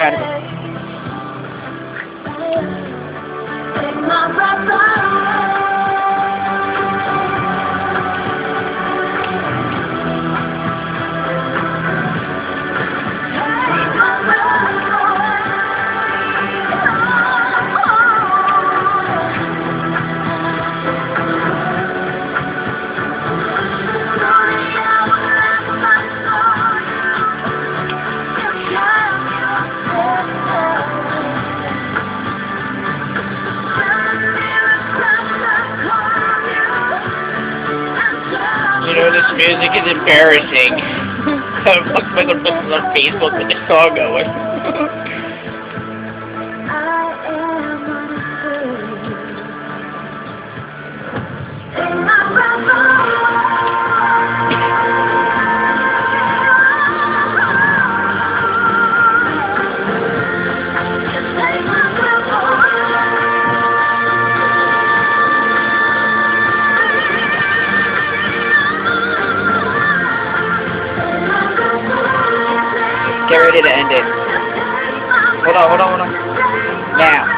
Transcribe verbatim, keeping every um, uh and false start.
out of it. This music is embarrassing. I'm going to look on Facebook with the song going. Get ready to end it. Hold on, hold on, hold on. Now.